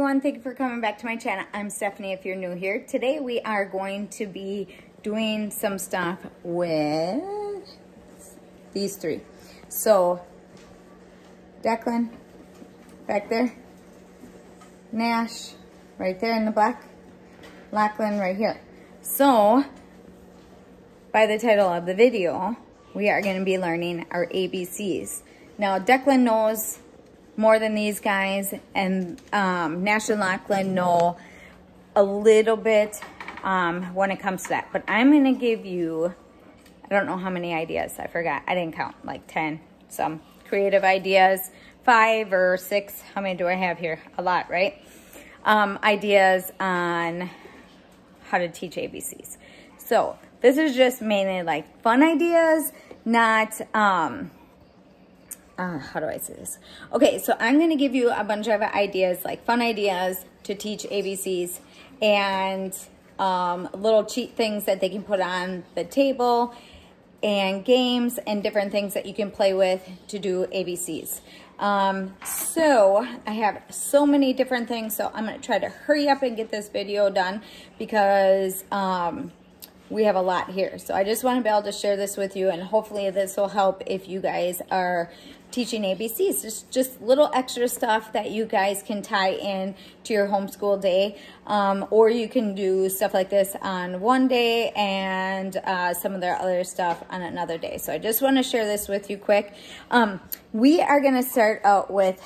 everyone, thank you for coming back to my channel. I'm Stephanie if you're new here. Today we are going to be doing some stuff with these three. So Declan back there, Nash right there in the black, Lachlan right here. So by the title of the video, we are going to be learning our ABCs. Now Declan knows more than these guys, and Nash and Lachlan know a little bit when it comes to that. But I'm going to give you, I don't know how many ideas, I forgot, I didn't count, like 10, some creative ideas, 5 or 6, how many do I have here? A lot, right? Ideas on how to teach ABCs. So this is just mainly like fun ideas, not... how do I say this? Okay, so I'm going to give you a bunch of ideas, like fun ideas to teach ABCs, and little cheat things that they can put on the table, and games and different things that you can play with to do ABCs. So I have so many different things, so I'm going to try to hurry up and get this video done because we have a lot here. So I just want to be able to share this with you, and hopefully this will help if you guys are teaching ABCs. Just little extra stuff that you guys can tie in to your homeschool day, or you can do stuff like this on one day and some of their other stuff on another day. So I just want to share this with you quick. We are going to start out with,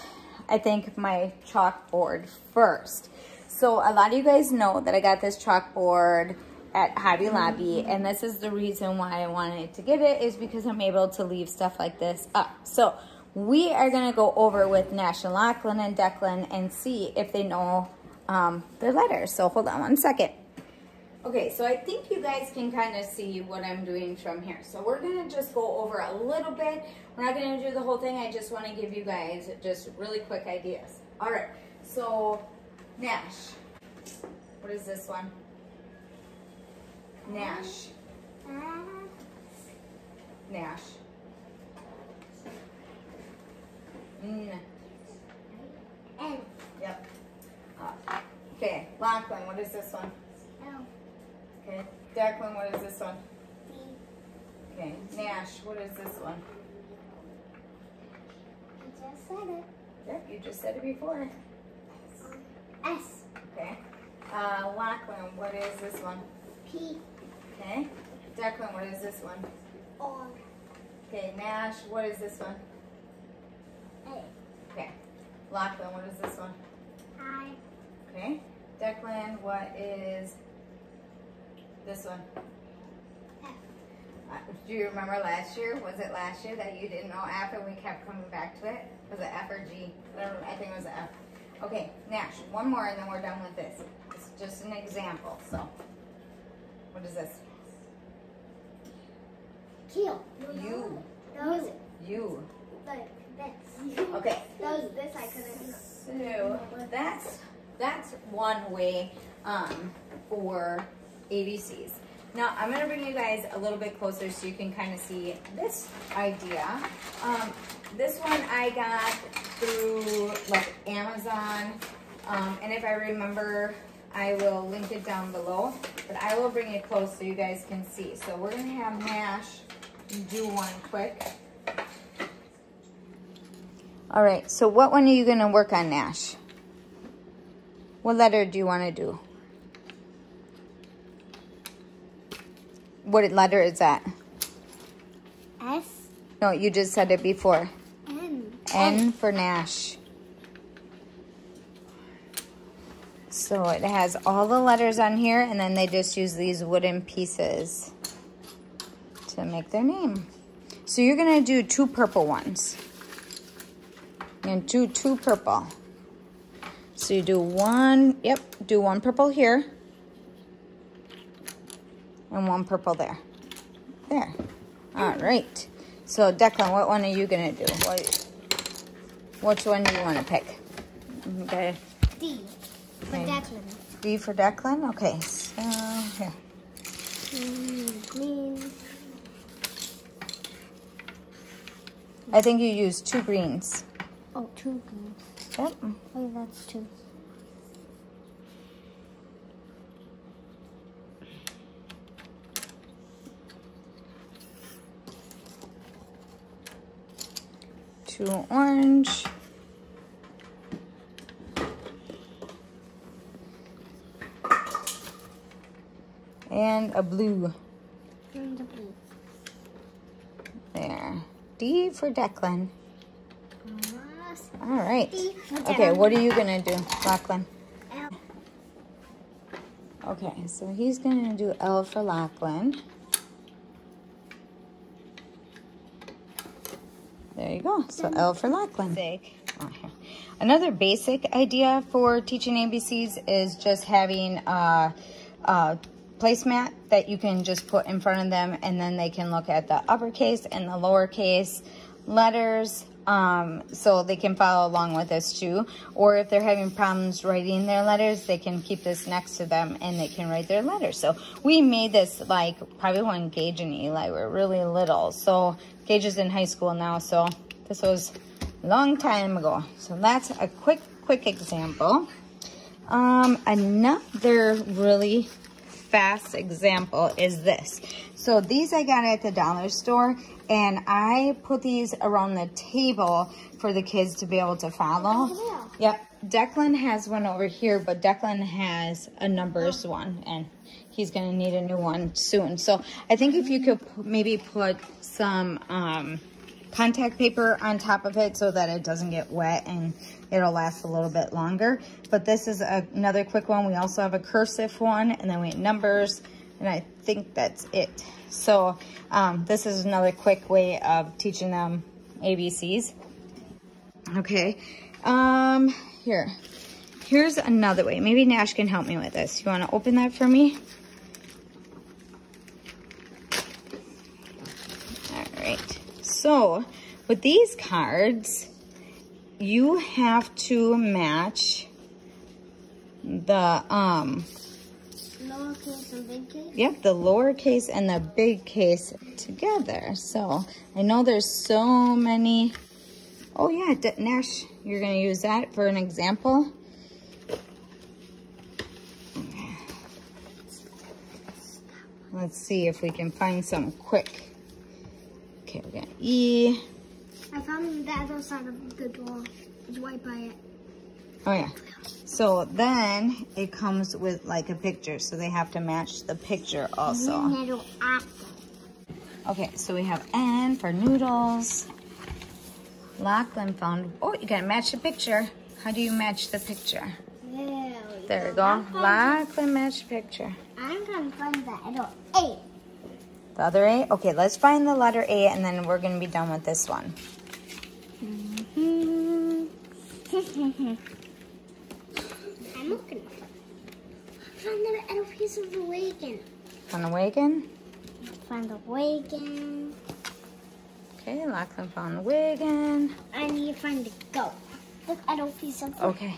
I think, my chalkboard first. So a lot of you guys know that I got this chalkboard at Hobby Lobby, and this is the reason why I wanted to get it, is because I'm able to leave stuff like this up. So we are gonna go over with Nash and Lachlan and Declan and see if they know their letters. So hold on one second. Okay, so I think you guys can kind of see what I'm doing from here. So we're gonna just go over a little bit. We're not gonna do the whole thing. I just wanna give you guys just really quick ideas. All right, so Nash, what is this one? Nash. Nash. N. N. Yep. Okay, Lachlan, what is this one? L. Okay, Declan, what is this one? D. Okay, Nash, what is this one? I just said it. Yep, you just said it before. S. S. Okay. Lachlan, what is this one? P. Okay. Declan, what is this one? R. Okay, Nash, what is this one? A. Okay. Lachlan, what is this one? I. Okay. Declan, what is this one? F. Do you remember last year? Was it last year that you didn't know F and we kept coming back to it? Was it F or G? I think it was F. Okay, Nash, one more and then we're done with this. It's just an example, so. What is this? Keel. You. Those. You. This. Okay. Those. This I couldn't. So that's one way for ABCs. Now I'm gonna bring you guys a little bit closer so you can kind of see this idea. This one I got through like Amazon, and if I remember, I will link it down below, but I will bring it close so you guys can see. So we're going to have Nash do one quick. All right, so what one are you going to work on, Nash? What letter do you want to do? What letter is that? S. No, you just said it before. N. N for Nash. So it has all the letters on here, and then they just use these wooden pieces to make their name. So you're gonna do two purple ones. You're gonna do two purple. So you do one, yep, do one purple here, and one purple there. There, all right. So Declan, what one are you gonna do? Which one do you wanna pick? Okay. D. For Declan. D for Declan? Okay, so here. Green. I think you used two greens. Oh, two greens. Yep. Oh, that's two. to orange. And a blue. And a blue. There. D for Declan. Awesome. All right. Okay, what are you going to do, Lachlan? L. Okay, so he's going to do L for Lachlan. There you go. So L for Lachlan. Another basic idea for teaching ABCs is just having placemat that you can just put in front of them, and then they can look at the uppercase and the lowercase letters, so they can follow along with us too. Or if they're having problems writing their letters, they can keep this next to them and they can write their letters. So we made this like probably when Gage and Eli were really little. So Gage is in high school now, so this was a long time ago. So that's a quick example. Another really fast example is this. So these I got at the dollar store, and I put these around the table for the kids to be able to follow. Oh, yeah. Yep. Declan has one over here, but Declan has a numbers one, and he's going to need a new one soon. So I think if you could maybe put some contact paper on top of it so that it doesn't get wet and it'll last a little bit longer. But this is another quick one. We also have a cursive one, and then we have numbers, and I think that's it. So this is another quick way of teaching them ABCs. Okay, here's another way. Maybe Nash can help me with this. You want to open that for me? All right. So with these cards, you have to match the lowercase and big case. Yep, the lowercase and the big case together. So I know there's so many. Oh yeah, Nash, you're gonna use that for an example. Let's see if we can find some quick. Okay, we got E. I found the other side of the door. It's right by it. Oh, yeah. So then it comes with like a picture. So they have to match the picture also. Noodle apple. Okay, so we have N for noodles. Lachlan found, oh, you gotta match the picture. How do you match the picture? There we go. Lachlan matched the picture. I'm gonna find the other A. The other A? Okay, let's find the letter A, and then we're going to be done with this one. I'm looking for it. Found the other piece of the wagon. Found the wagon? Found the wagon. Okay, Lachlan found the wagon. I need to find the goat. Look, I don't piece of the goat. Okay,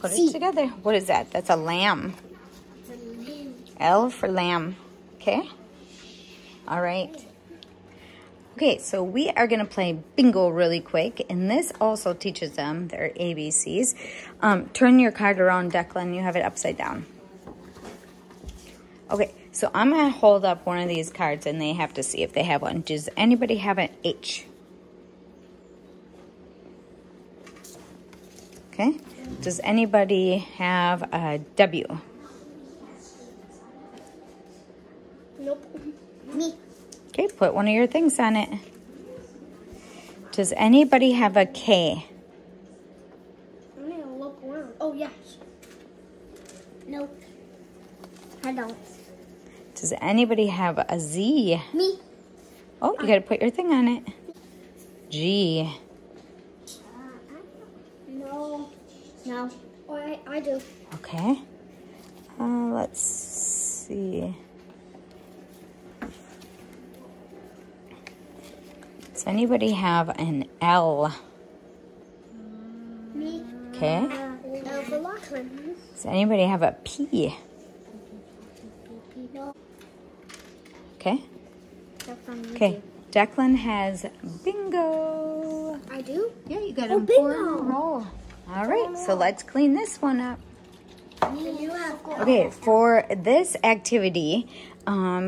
put it together. What is that? That's a lamb. That's a lamb. L for lamb. Okay. All right. Okay, so we are going to play bingo really quick, and this also teaches them their ABCs. Turn your card around, Declan. You have it upside down. Okay, so I'm going to hold up one of these cards, and they have to see if they have one. Does anybody have an H? Okay. Does anybody have a W? Nope. Me. Okay, put one of your things on it. Does anybody have a K? I'm going to look around. Oh, yes. Nope. I don't. Does anybody have a Z? Me. Oh, you got to put your thing on it. G. No. No. Oh, I do. Okay. Let's see. Does anybody have an L? Me. Okay. L for Lachlan. Does anybody have a P? No. Okay. Okay. Declan has bingo. I do? Yeah, you got a four in a row. All right, so let's clean this one up. Okay, for this activity, I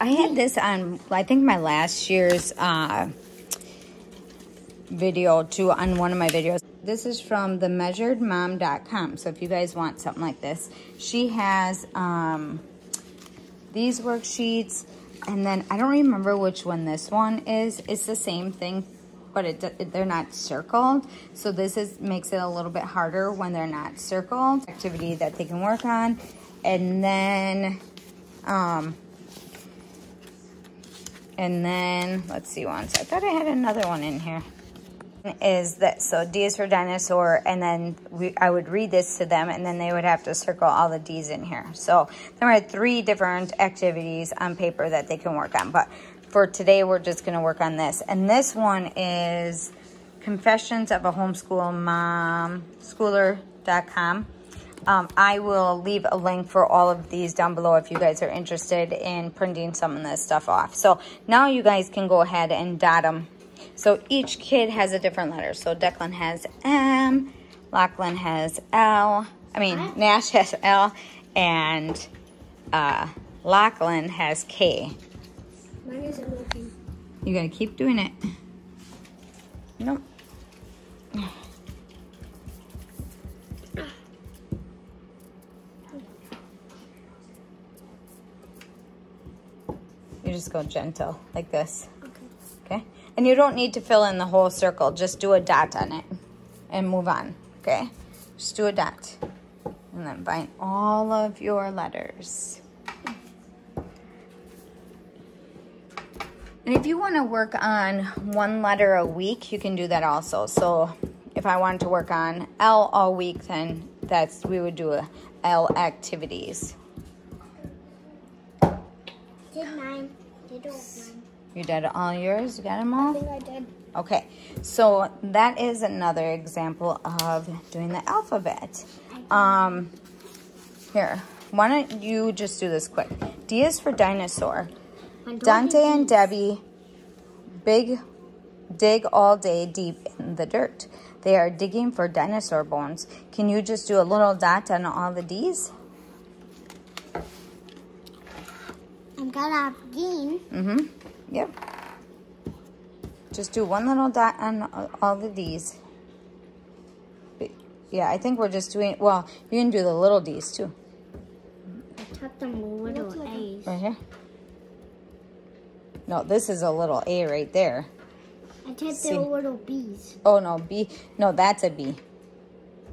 had this on, I think, my last year's video too on one of my videos. This is from TheMeasuredMom.com. So if you guys want something like this, she has these worksheets. And then I don't remember which one this one is. It's the same thing, but they're not circled. So this makes it a little bit harder when they're not circled. Activity that they can work on. And then, let's see once. I thought I had another one in here. Is that, so D is for dinosaur, and then I would read this to them, and then they would have to circle all the D's in here. So there are three different activities on paper that they can work on. But for today, we're just going to work on this. And this one is Confessions of a Homeschooler.com. I will leave a link for all of these down below if you guys are interested in printing some of this stuff off. So now you guys can go ahead and dot them. So each kid has a different letter. So Declan has M, Lachlan has L, Nash has L, and Lachlan has K. Mine isn't working. You gotta keep doing it. Nope. You just go gentle, like this. Okay. Okay? And you don't need to fill in the whole circle. Just do a dot on it and move on, okay? Just do a dot. And then find all of your letters. And if you want to work on one letter a week, you can do that also. So if I wanted to work on L all week, then we would do a L activities. Did mine. Did all mine. You did all yours? You got them all? I think I did. Okay. So that is another example of doing the alphabet. Here. Why don't you just do this quick? D is for dinosaur. Dante and Debbie dig all day deep in the dirt. They are digging for dinosaur bones. Can you just do a little dot on all the D's? I'm gonna have green. Mm-hmm. Yep. Just do one little dot on all of these. But yeah, I think we're just doing. Well, you can do the little D's too. I taught them little A's. Right here. No, this is a little A right there. I taught them little B's. Oh no, B. No, that's a B.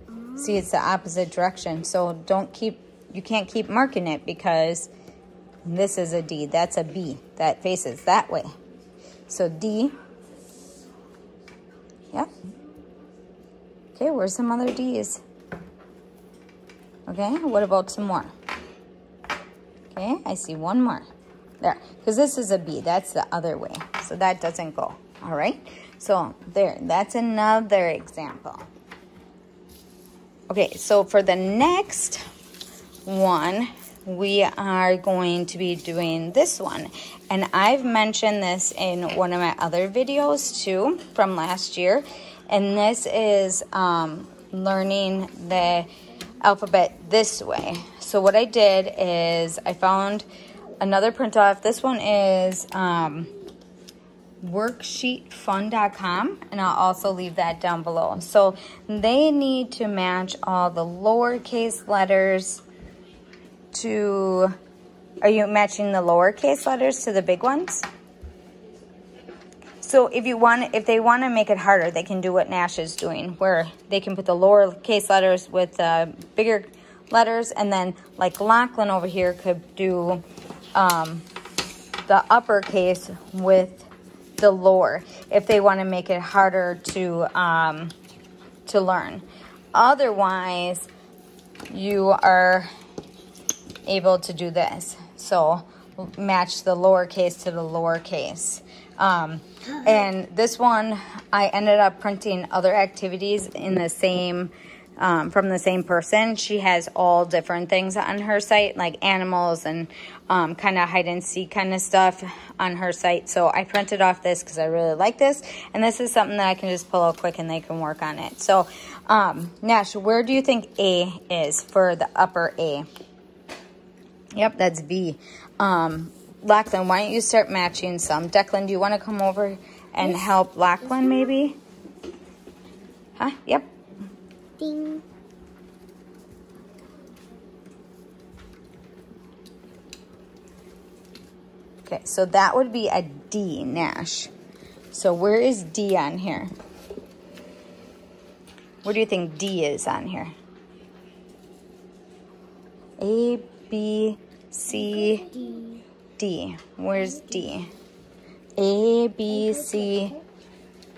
Oh. See, it's the opposite direction. So don't keep. You can't keep marking it because. This is a D. That's a B. That faces that way. So D. Yep. Okay, where's some other D's? Okay, what about some more? Okay, I see one more. There. Because this is a B. That's the other way. So that doesn't go. All right? So there. That's another example. Okay, so for the next one, we are going to be doing this one. And I've mentioned this in one of my other videos too from last year. And this is learning the alphabet this way. So what I did is I found another print-off. This one is worksheetfun.com, and I'll also leave that down below. So they need to match all the lowercase letters to, are you matching the lowercase letters to the big ones? So if they want to make it harder, they can do what Nash is doing, where they can put the lowercase letters with bigger letters, and then like Lachlan over here could do the uppercase with the lower, if they want to make it harder to learn. Otherwise, you are able to do this. So match the lowercase to the lowercase. And this one, I ended up printing other activities in the same, from the same person. She has all different things on her site, like animals and kind of hide and seek kind of stuff on her site. So I printed off this because I really like this. And this is something that I can just pull out quick and they can work on it. So Nash, where do you think A is for the upper A? Yep, that's B. Lachlan, why don't you start matching some? Declan, do you want to come over and help Lachlan maybe? Huh? Yep. Ding. Okay, so that would be a D, Nash. So where is D on here? What do you think D is on here? A, B, C, D. Where's D? A, B, C,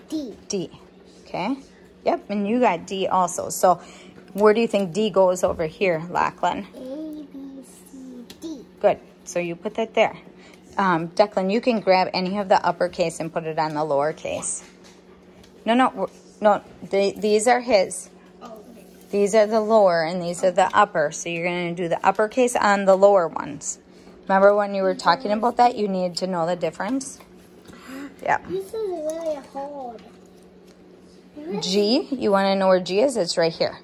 D. Okay. Yep, and you got D also. So where do you think D goes over here, Lachlan? A, B, C, D. Good. So you put that there. Declan, you can grab any of the uppercase and put it on the lowercase. No, no. No, these are his. Oh, okay. These are the lower and these are the upper. So you're going to do the uppercase on the lower ones. Remember when you were talking about that, you needed to know the difference? Yeah. This is really hard. G, you want to know where G is? It's right here.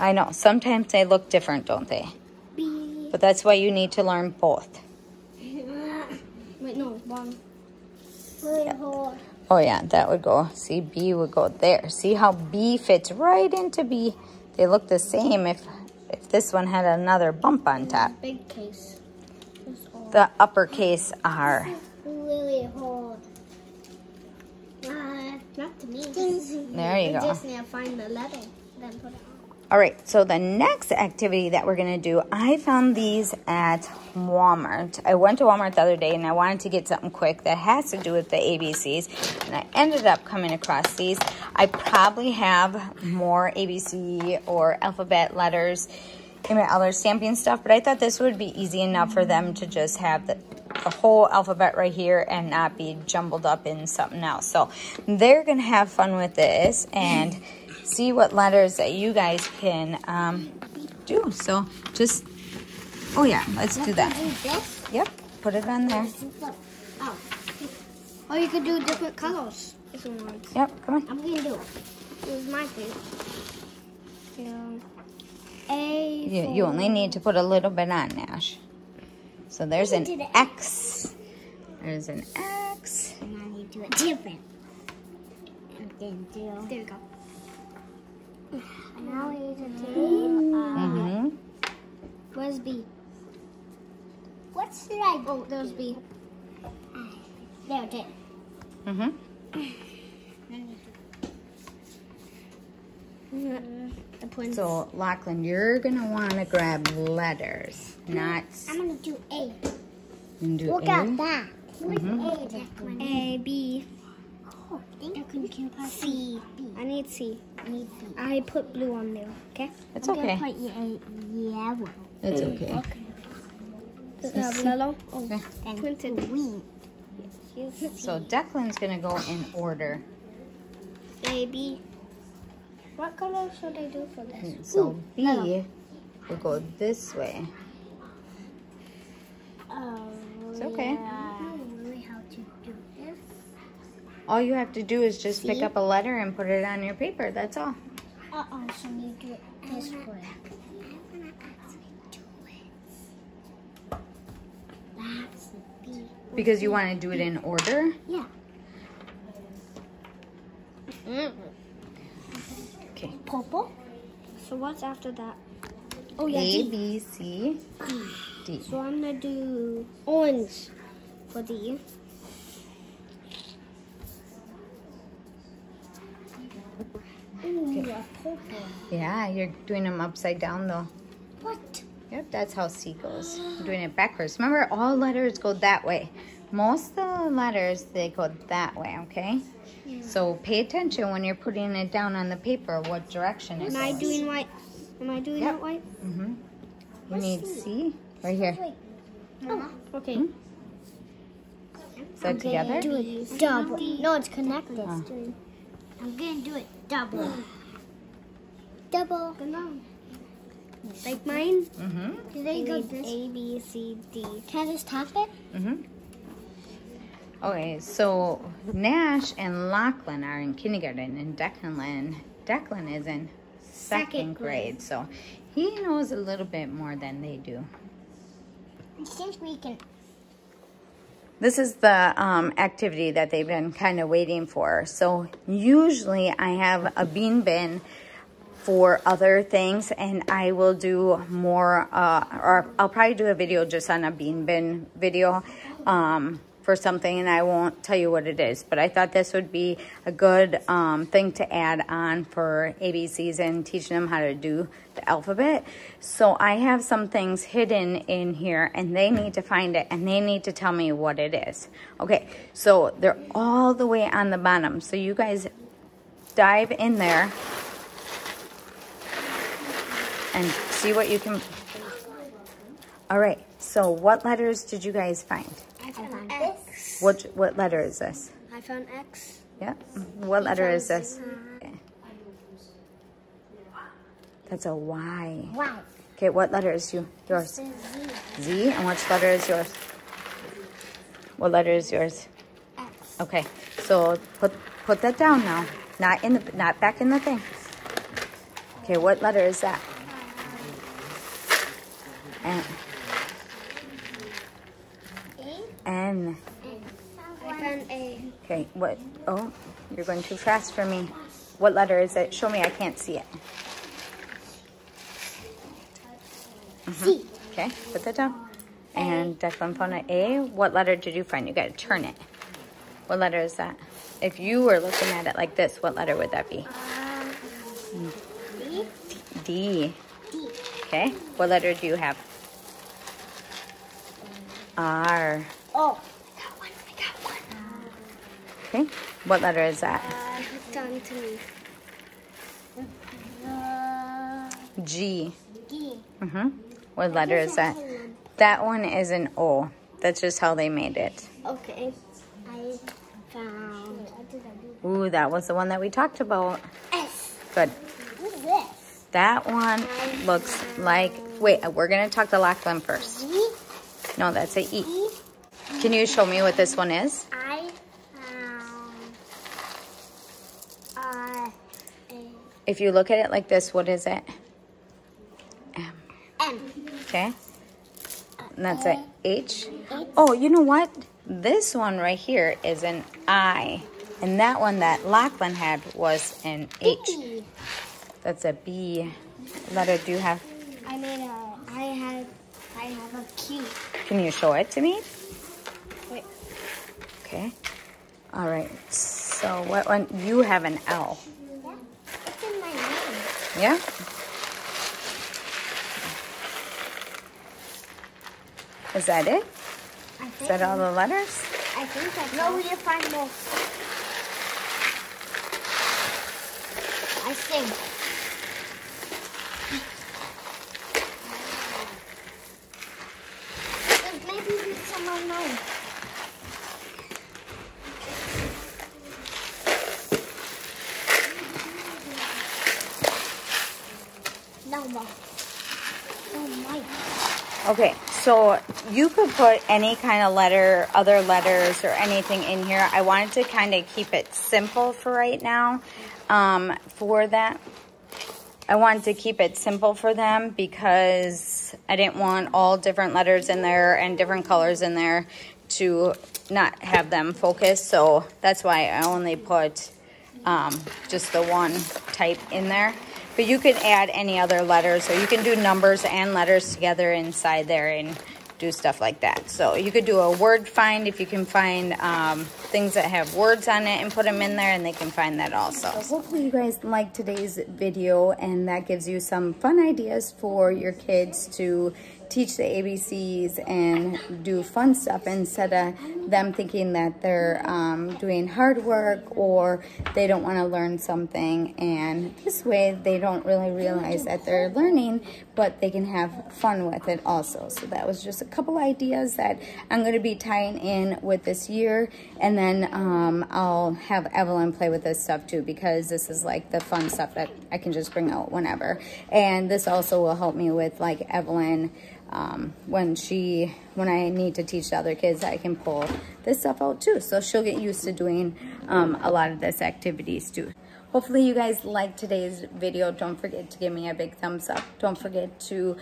I know. Sometimes they look different, don't they? B. But that's why you need to learn both. Wait, no, one. Really hard. Oh, yeah, that would go. See, B would go there. See how B fits right into B? They look the same if this one had another bump on top. Big case. The uppercase R. Really hard. Not to me. There you go. Just need to find the letter, then put it on. All right, so the next activity that we're going to do, I found these at Walmart. I went to Walmart the other day and I wanted to get something quick that has to do with the ABCs, and I ended up coming across these. I probably have more ABC or alphabet letters in my other stamping stuff, but I thought this would be easy enough for them to just have the whole alphabet right here and not be jumbled up in something else. So they're going to have fun with this and see what letters that you guys can do. So just... Oh, yeah, let's do that. Yep, put it on there. Oh, or you could do different colors if you want. Yep, come on. I'm going to do it. This is my thing. You only need to put a little bit on, Nash. So there's an X. There's an X. And I need to do it different. And then do... There we go. And now we need to do... Where's B? What should I do? Oh, there's B. There it is. So, Lachlan, you're going to want to grab letters, not... I'm going to do A. And do Look A? At that. Where's A? A, B. Oh, I think I can put C. B. I need C. I need B. I put blue on there, okay? That's okay. I'm going to put yellow. That's okay. Okay. Does it have yellow? Okay. And green. So, Declan's going to go in order. A, B. What color should I do for this? And so ooh, B will go this way. It's okay. I don't know how to do this. All you have to do is just pick up a letter and put it on your paper. That's all. Uh-oh, so you do it this way. I want to actually do it. That's a B. Because you want to do it in order? Yeah. Okay. Purple. So what's after that? Oh yeah. A, B, C, D. So I'm gonna do orange for D. Ooh, okay. Purple. Yeah, you're doing them upside down though. What? Yep, that's how C goes. I'm doing it backwards. Remember, all letters go that way. Most of the letters, they go that way, okay? Yeah. So pay attention when you're putting it down on the paper, what direction it goes. Am I doing right? Am I doing that right? Mm-hmm. You need C right here. Oh, okay. Is that together? Do it double. No, it's connected. Oh. I'm going to do it double. Double. Like mine? Mm-hmm. There you go. A, B, C, D. Can I just tap it? Mm-hmm. Okay, so Nash and Lachlan are in kindergarten, and Declan is in second grade, so he knows a little bit more than they do. I think we can This is the activity that they've been kind of waiting for. So usually I have a bean bin for other things, and I will do more, or I'll probably do a video just on a bean bin video for something, and I won't tell you what it is. But I thought this would be a good thing to add on for ABCs and teaching them how to do the alphabet. So I have some things hidden in here, and they need to find it, and they need to tell me what it is. Okay, so they're all the way on the bottom. So you guys dive in there and see what you can. All right, so what letters did you guys find? I found X. What letter is this? I found X. Yeah. What letter is this? Okay. That's a Y. Y. Okay, what letter is yours? Z. Z, and which letter is yours? What letter is yours? X. Okay, so put that down now. Not back in the thing. Okay, what letter is that? And N. I found A. Okay, what? Oh, you're going too fast for me. What letter is it? Show me, I can't see it. C. Okay, put that down. And Declan found an A. What letter did you find? You got to turn it. What letter is that? If you were looking at it like this, what letter would that be? D. D. Okay, what letter do you have? R. Oh, I got one. Okay, what letter is that? Down to me. G. G. Mm-hmm. What letter is that? That one is an O. That's just how they made it. Okay, I found. Ooh, that was the one that we talked about. S. Good. What is this? That one looks like. Wait, we're gonna talk to Lachlan first. E? No, that's an E. E. Can you show me what this one is? I found A. If you look at it like this, what is it? M. M. Okay. And that's an H. Oh, you know what? This one right here is an I. And that one that Lachlan had was an H. B. That's a B. What letter do you have? I have a Q. Can you show it to me? Wait. Okay. All right. So what one? You have an L. Yeah. It's in my name. Yeah. Is that it? Is that all the letters? I think that's all. No, we didn't find more. I think. Okay, so you could put any kind of letter, other letters, or anything in here. I wanted to kind of keep it simple for right now. I wanted to keep it simple for them because I didn't want all different letters in there and different colors in there to not have them focus. So that's why I only put just the one type in there. But you could add any other letters, or you can do numbers and letters together inside there and do stuff like that. So you could do a word find if you can find things that have words on it and put them in there, and they can find that also. So hopefully you guys liked today's video, and that gives you some fun ideas for your kids to teach the ABCs and do fun stuff instead of them thinking that they're doing hard work or they don't want to learn something. And this way they don't really realize that they're learning, but they can have fun with it also. So that was just a couple ideas that I'm going to be tying in with this year. And then I'll have Evelyn play with this stuff too, because this is like the fun stuff that I can just bring out whenever. And this also will help me with like Evelyn. When I need to teach the other kids, I can pull this stuff out too. So she'll get used to doing a lot of this activities too. Hopefully you guys liked today's video. Don't forget to give me a big thumbs up. Don't forget to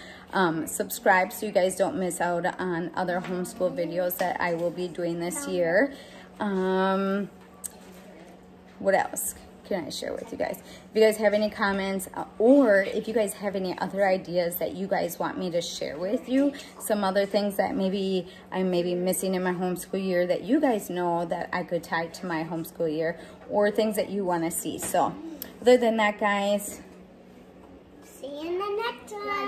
subscribe so you guys don't miss out on other homeschool videos that I will be doing this year. What else can I share with you guys? If you guys have any comments or if you guys have any other ideas that you guys want me to share with you, some other things that maybe I'm missing in my homeschool year that you guys know that I could tie to my homeschool year, or things that you want to see. So other than that, guys, see you in the next one.